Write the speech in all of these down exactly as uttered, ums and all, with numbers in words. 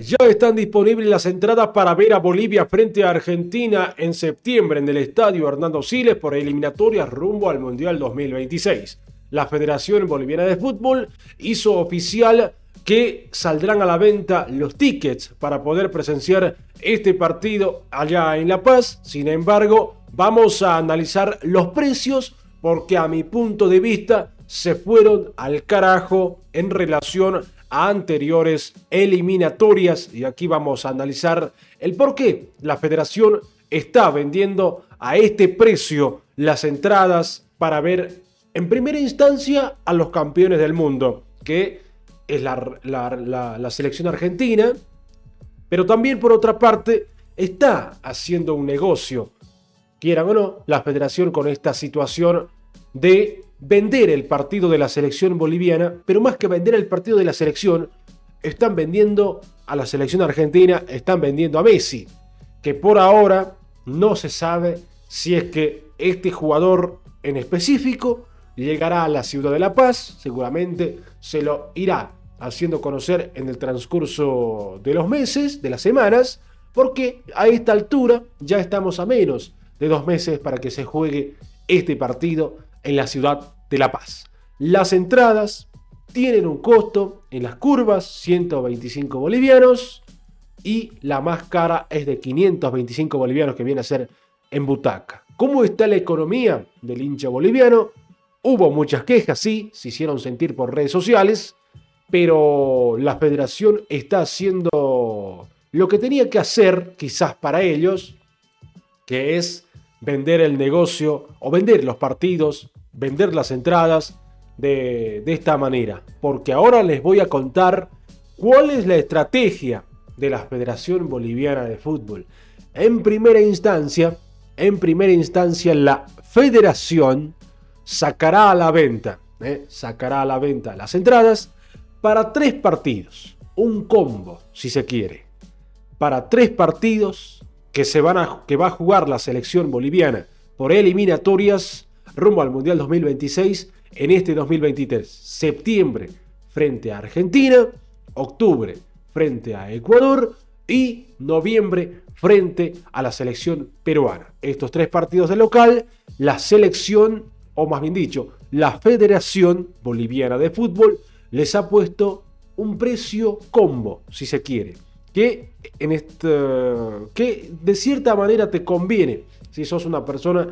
Ya están disponibles las entradas para ver a Bolivia frente a Argentina en septiembre en el estadio Hernando Siles por eliminatorias rumbo al Mundial dos mil veintiséis. La Federación Boliviana de Fútbol hizo oficial que saldrán a la venta los tickets para poder presenciar este partido allá en La Paz. Sin embargo, vamos a analizar los precios porque a mi punto de vista se fueron al carajo en relación a anteriores eliminatorias. Y aquí vamos a analizar el por qué la Federación está vendiendo a este precio las entradas para ver en primera instancia a los campeones del mundo, que es la, la, la, la selección argentina, pero también por otra parte está haciendo un negocio, quieran o no, la Federación con esta situación de vender el partido de la selección boliviana, pero más que vender el partido de la selección, están vendiendo a la selección argentina, están vendiendo a Messi, que por ahora no se sabe si es que este jugador en específico llegará a la ciudad de La Paz, seguramente se lo irá haciendo conocer en el transcurso de los meses, de las semanas, porque a esta altura ya estamos a menos de dos meses para que se juegue este partido en la ciudad de La Paz. Las entradas tienen un costo en las curvas, ciento veinticinco bolivianos, y la más cara es de quinientos veinticinco bolivianos, que viene a ser en butaca. ¿Cómo está la economía del hincha boliviano? Hubo muchas quejas, sí, se hicieron sentir por redes sociales, pero la Federación está haciendo lo que tenía que hacer, quizás para ellos, que es vender el negocio o vender los partidos, vender las entradas de, de esta manera. Porque ahora les voy a contar cuál es la estrategia de la Federación Boliviana de Fútbol. En primera instancia, en primera instancia la Federación sacará a la venta, eh, sacará a la venta las entradas para tres partidos, un combo si se quiere, para tres partidos que, se van a, que va a jugar la selección boliviana por eliminatorias rumbo al Mundial dos mil veintiséis en este dos mil veintitrés. Septiembre frente a Argentina, octubre frente a Ecuador y noviembre frente a la selección peruana. Estos tres partidos de local, la selección, o más bien dicho, la Federación Boliviana de Fútbol les ha puesto un precio combo, si se quiere, que, en este, que de cierta manera te conviene si sos una persona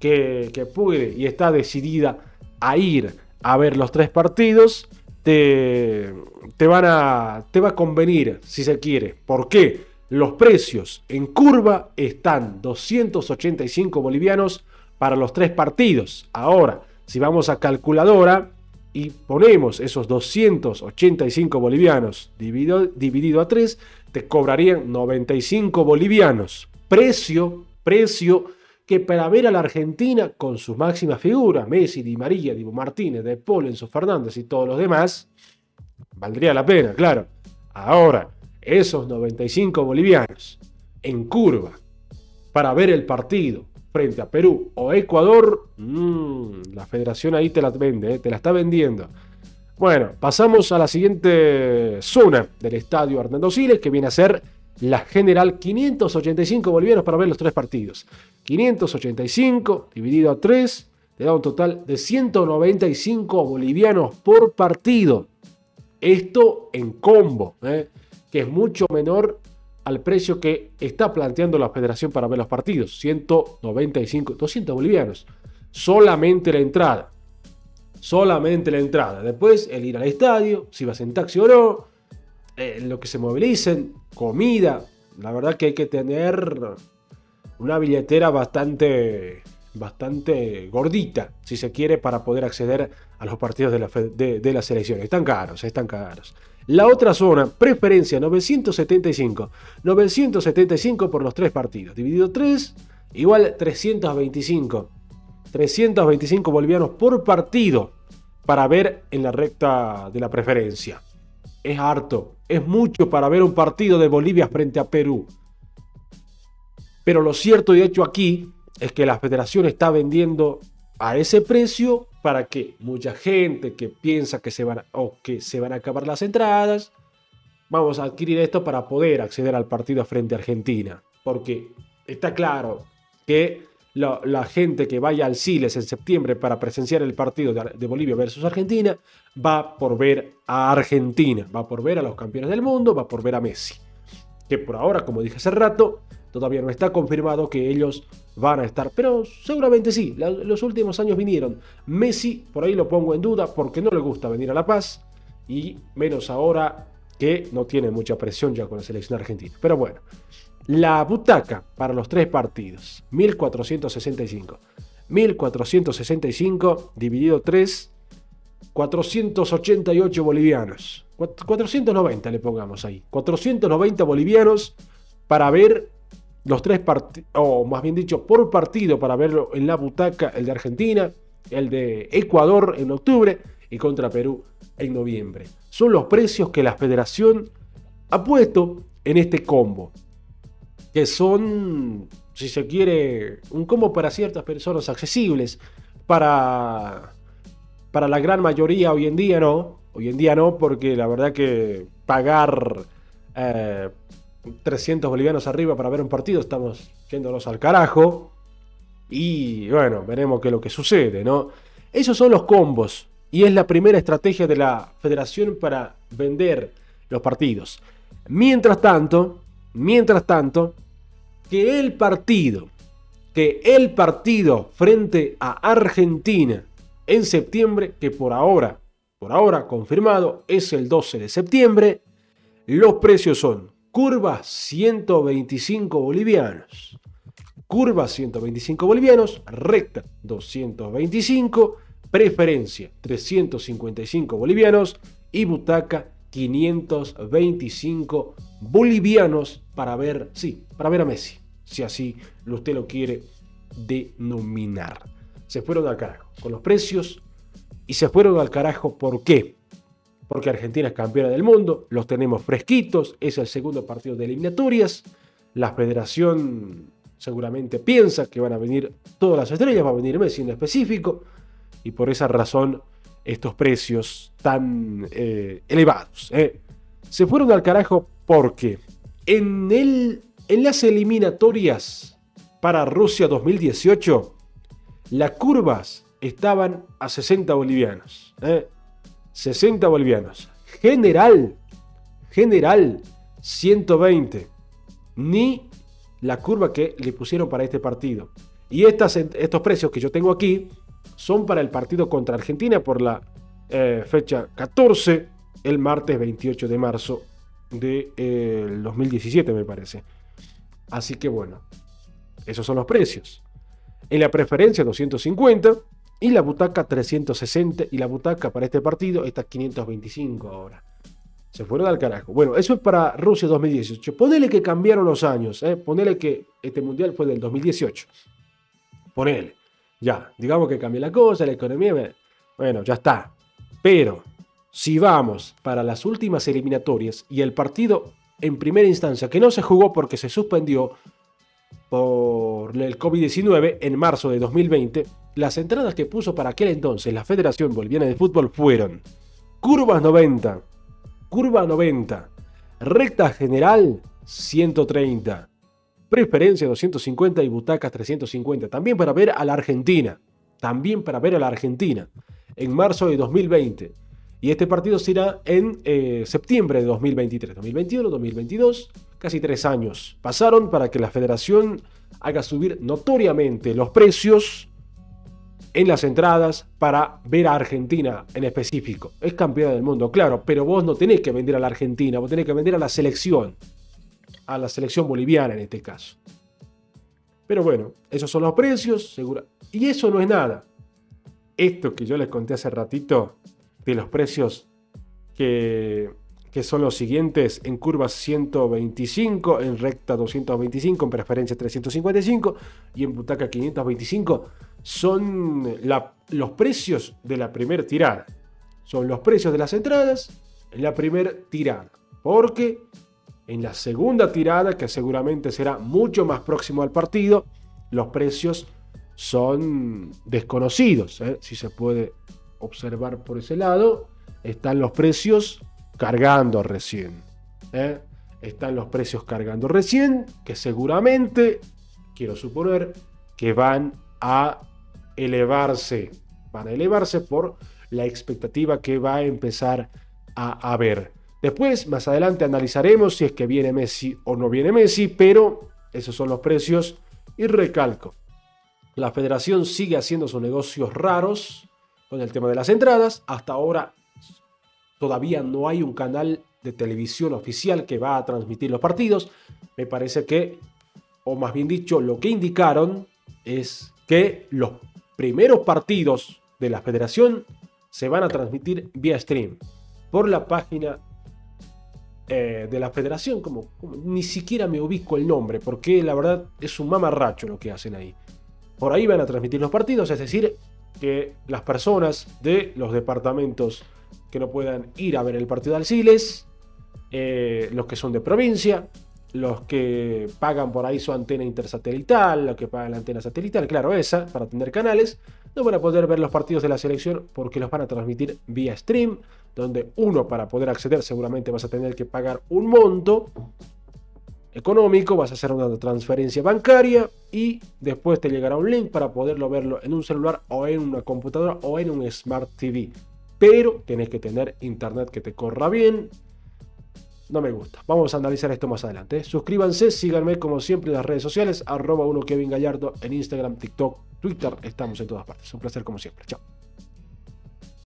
que, que puede y está decidida a ir a ver los tres partidos. Te, te, van a, te va a convenir, si se quiere. ¿Por qué? Los precios en curva están doscientos ochenta y cinco bolivianos para los tres partidos. Ahora, si vamos a calculadora y ponemos esos doscientos ochenta y cinco bolivianos dividido, dividido a tres, te cobrarían noventa y cinco bolivianos. Precio, precio que para ver a la Argentina con sus máximas figuras, Messi, Di María, Dibu Martínez, De Paul, Enzo Fernández y todos los demás, valdría la pena, claro. Ahora, esos noventa y cinco bolivianos en curva para ver el partido frente a Perú o Ecuador, mmm, la Federación ahí te la vende, eh, te la está vendiendo. Bueno, pasamos a la siguiente zona del estadio Hernando Siles, que viene a ser la general, quinientos ochenta y cinco bolivianos para ver los tres partidos. quinientos ochenta y cinco dividido a tres te da un total de ciento noventa y cinco bolivianos por partido. Esto en combo, ¿eh? que es mucho menor al precio que está planteando la Federación para ver los partidos. ciento noventa y cinco, doscientos bolivianos. Solamente la entrada. Solamente la entrada. Después el ir al estadio, si vas en taxi o no, eh, lo que se movilicen, comida. La verdad que hay que tener una billetera bastante, bastante gordita, si se quiere, para poder acceder a los partidos de la, de, de la selección. Están caros, están caros. La otra zona, preferencia, novecientos setenta y cinco. novecientos setenta y cinco por los tres partidos. Dividido tres, igual trescientos veinticinco. trescientos veinticinco bolivianos por partido para ver en la recta de la preferencia. Es harto, es mucho para ver un partido de Bolivia frente a Perú. Pero lo cierto y hecho aquí es que la Federación está vendiendo a ese precio para que mucha gente que piensa que se van a, o que se van a acabar las entradas vamos a adquirir esto para poder acceder al partido frente a Argentina. Porque está claro que la, la gente que vaya al Siles en septiembre para presenciar el partido de, de Bolivia versus Argentina va por ver a Argentina, va por ver a los campeones del mundo, va por ver a Messi. Que por ahora, como dije hace rato, todavía no está confirmado que ellos van a estar, pero seguramente sí. La, los últimos años vinieron. Messi, por ahí lo pongo en duda porque no le gusta venir a La Paz, y menos ahora que no tiene mucha presión ya con la selección argentina. Pero bueno, la butaca para los tres partidos, mil cuatrocientos sesenta y cinco. mil cuatrocientos sesenta y cinco dividido tres, cuatrocientos ochenta y ocho bolivianos. cuatrocientos noventa le pongamos ahí. cuatrocientos noventa bolivianos para ver los tres partidos, o más bien dicho, por partido, para verlo en la butaca, el de Argentina, el de Ecuador en octubre y contra Perú en noviembre. Son los precios que la federación ha puesto en este combo, que son, si se quiere, un combo para ciertas personas accesibles, para, para la gran mayoría hoy en día no, hoy en día no, porque la verdad que pagar eh, trescientos bolivianos arriba para ver un partido, estamos yéndonos al carajo. Y bueno, veremos qué es lo que sucede, ¿no? Esos son los combos, y es la primera estrategia de la federación para vender los partidos. Mientras tanto, mientras tanto, que el partido, que el partido frente a Argentina en septiembre, que por ahora, por ahora confirmado, es el doce de septiembre, los precios son curva ciento veinticinco bolivianos, curva ciento veinticinco bolivianos, recta doscientos veinticinco, preferencia trescientos cincuenta y cinco bolivianos y butaca quinientos veinticinco bolivianos para ver, sí, para ver a Messi, si así usted lo quiere denominar. Se fueron al carajo con los precios, y se fueron al carajo ¿por qué? Porque Argentina es campeona del mundo, los tenemos fresquitos, es el segundo partido de eliminatorias, la federación seguramente piensa que van a venir todas las estrellas, va a venir Messi en específico, y por esa razón estos precios tan eh, elevados. Eh. Se fueron al carajo porque en, el, en las eliminatorias para Rusia dos mil dieciocho, las curvas estaban a sesenta bolivianos. Eh. sesenta bolivianos. General, general, ciento veinte. Ni la curva que le pusieron para este partido. Y estas, estos precios que yo tengo aquí son para el partido contra Argentina por la eh, fecha catorce, el martes veintiocho de marzo del eh, dos mil diecisiete, me parece. Así que bueno, esos son los precios. En la preferencia doscientos cincuenta. Y la butaca trescientos sesenta, y la butaca para este partido está quinientos veinticinco ahora. Se fueron al carajo. Bueno, eso es para Rusia dos mil dieciocho. Ponele que cambiaron los años, eh. Ponele que este mundial fue del dos mil dieciocho. Ponele. Ya, digamos que cambió la cosa, la economía. Bueno, ya está. Pero si vamos para las últimas eliminatorias y el partido en primera instancia, que no se jugó porque se suspendió por el COVID diecinueve en marzo de dos mil veinte, las entradas que puso para aquel entonces la Federación Boliviana de Fútbol fueron curvas noventa, curva noventa, recta general ciento treinta, preferencia doscientos cincuenta y butacas trescientos cincuenta, también para ver a la Argentina, también para ver a la Argentina en marzo de dos mil veinte. Y este partido será en eh, septiembre de dos mil veintitrés, dos mil veintiuno, dos mil veintidós, casi tres años pasaron para que la federación haga subir notoriamente los precios en las entradas para ver a Argentina en específico. Es campeona del mundo, claro, pero vos no tenés que vender a la Argentina, vos tenés que vender a la selección, a la selección boliviana en este caso. Pero bueno, esos son los precios, seguro. Y eso no es nada. Esto que yo les conté hace ratito, de los precios que, que son los siguientes: en curva ciento veinticinco, en recta doscientos veinticinco, en preferencia trescientos cincuenta y cinco y en butaca quinientos veinticinco, son la, los precios de la primera tirada, son los precios de las entradas en la primera tirada, porque en la segunda tirada, que seguramente será mucho más próximo al partido, los precios son desconocidos, ¿eh? Si se puede observar por ese lado, están los precios cargando recién. ¿eh? Están los precios cargando recién, que seguramente, quiero suponer, que van a elevarse, van a elevarse por la expectativa que va a empezar a haber. Después, más adelante, analizaremos si es que viene Messi o no viene Messi, pero esos son los precios. Y recalco, la federación sigue haciendo sus negocios raros con el tema de las entradas. Hasta ahora todavía no hay un canal de televisión oficial que va a transmitir los partidos. Me parece que, o más bien dicho, lo que indicaron es que los primeros partidos de la federación se van a transmitir vía stream por la página Eh, de la federación, como, como ni siquiera me ubico el nombre, porque la verdad es un mamarracho lo que hacen ahí. Por ahí van a transmitir los partidos, es decir, que las personas de los departamentos que no puedan ir a ver el partido de Siles, eh, los que son de provincia, los que pagan por ahí su antena intersatelital, los que pagan la antena satelital, claro, esa, para tener canales, no van a poder ver los partidos de la selección porque los van a transmitir vía stream, donde uno, para poder acceder, seguramente vas a tener que pagar un monto económico, vas a hacer una transferencia bancaria y después te llegará un link para poderlo verlo en un celular o en una computadora o en un Smart T V. Pero tenés que tener internet que te corra bien. No me gusta. Vamos a analizar esto más adelante. Suscríbanse, síganme como siempre en las redes sociales, arroba uno Kevin Gallardo en Instagram, TikTok, Twitter. Estamos en todas partes. Un placer como siempre. Chao.